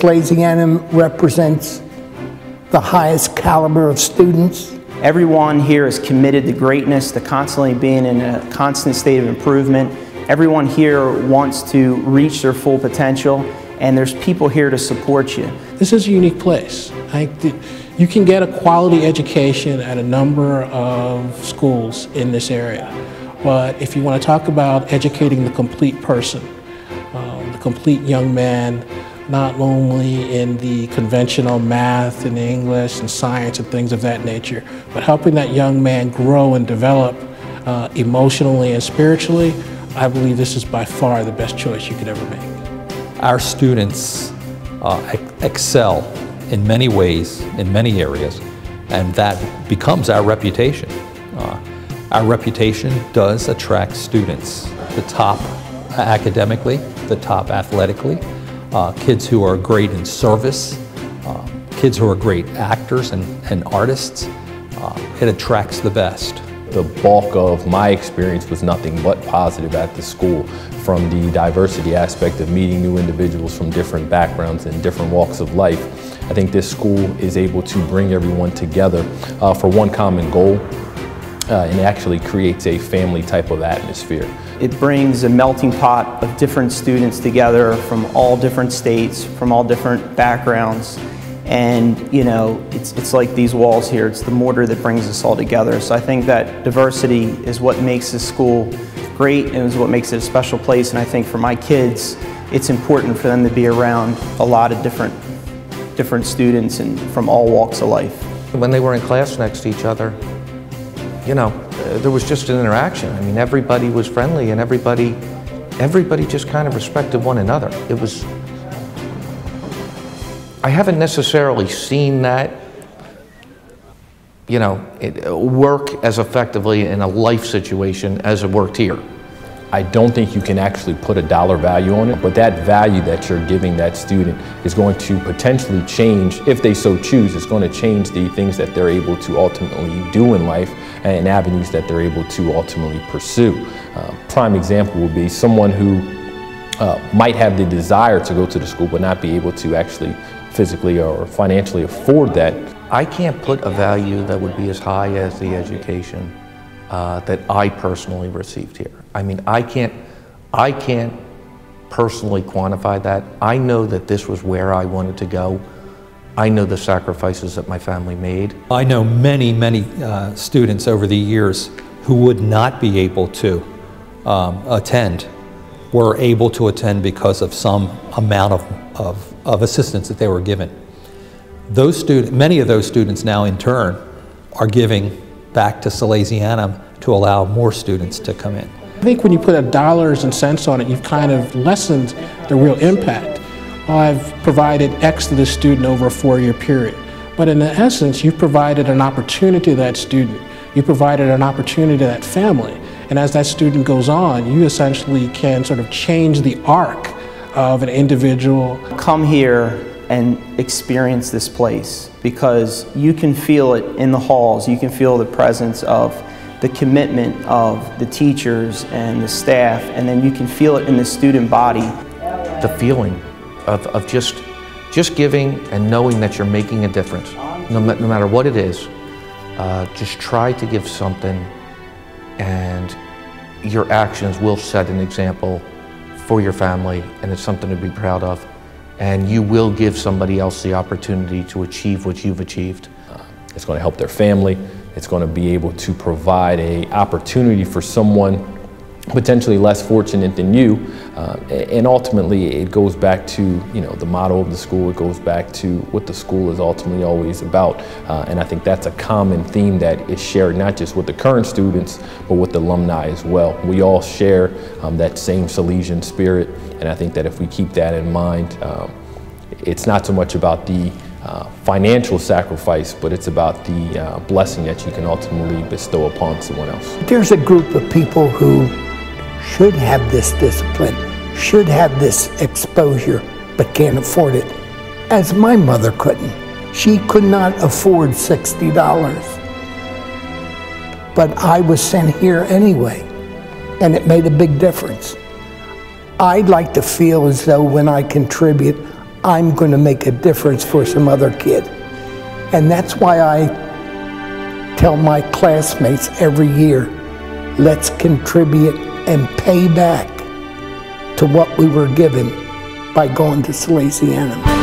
Salesianum represents the highest caliber of students. Everyone here is committed to greatness, to constantly being in a constant state of improvement. Everyone here wants to reach their full potential, and there's people here to support you. This is a unique place. I think you can get a quality education at a number of schools in this area, but if you want to talk about educating the complete person, the complete young man, not only in the conventional math and English and science and things of that nature, but helping that young man grow and develop emotionally and spiritually, I believe this is by far the best choice you could ever make. Our students excel in many ways, in many areas, and that becomes our reputation. Our reputation does attract students, the top academically, the top athletically, kids who are great in service, kids who are great actors and artists. It attracts the best. The bulk of my experience was nothing but positive at the school, from the diversity aspect of meeting new individuals from different backgrounds and different walks of life. I think this school is able to bring everyone together for one common goal, and actually creates a family type of atmosphere. It brings a melting pot of different students together from all different states, from all different backgrounds. And, you know, it's like these walls here, it's the mortar that brings us all together. So I think that diversity is what makes this school great and is what makes it a special place. And I think for my kids, it's important for them to be around a lot of different students and from all walks of life. When they were in class next to each other, you know, there was just an interaction. I mean, everybody was friendly and everybody just kind of respected one another. It was, I haven't necessarily seen that, you know, work as effectively in a life situation as it worked here. I don't think you can actually put a dollar value on it, but that value that you're giving that student is going to potentially change, if they so choose, it's going to change the things that they're able to ultimately do in life and avenues that they're able to ultimately pursue. Prime example would be someone who might have the desire to go to the school but not be able to actually physically or financially afford that. I can't put a value that would be as high as the education that I personally received here. I mean, I can't personally quantify that. I know that this was where I wanted to go. I know the sacrifices that my family made. I know many students over the years who would not be able to attend were able to attend because of some amount of assistance that they were given. Many of those students now in turn are giving back to Salesianum to allow more students to come in. I think when you put a dollars and cents on it, you've kind of lessened the real impact. Well, I've provided X to this student over a 4-year period, but in essence, you've provided an opportunity to that student. You provided an opportunity to that family, and as that student goes on, you essentially can sort of change the arc of an individual. Come here and experience this place, because you can feel it in the halls. You can feel the presence of the commitment of the teachers and the staff, and then you can feel it in the student body. The feeling of just giving and knowing that you're making a difference, no matter what it is, just try to give something and your actions will set an example for your family, and it's something to be proud of. And you will give somebody else the opportunity to achieve what you've achieved. It's going to help their family. It's going to be able to provide an opportunity for someone potentially less fortunate than you. And ultimately, it goes back to, you know, the motto of the school. It goes back to what the school is ultimately always about. And I think that's a common theme that is shared not just with the current students, but with the alumni as well. We all share that same Salesian spirit. And I think that if we keep that in mind, it's not so much about the financial sacrifice, but it's about the blessing that you can ultimately bestow upon someone else. There's a group of people who should have this discipline, should have this exposure, but can't afford it, as my mother couldn't. She could not afford $60, but I was sent here anyway, and it made a big difference. I like to feel as though when I contribute, I'm going to make a difference for some other kid. And that's why I tell my classmates every year, let's contribute and pay back to what we were given by going to Salesianum.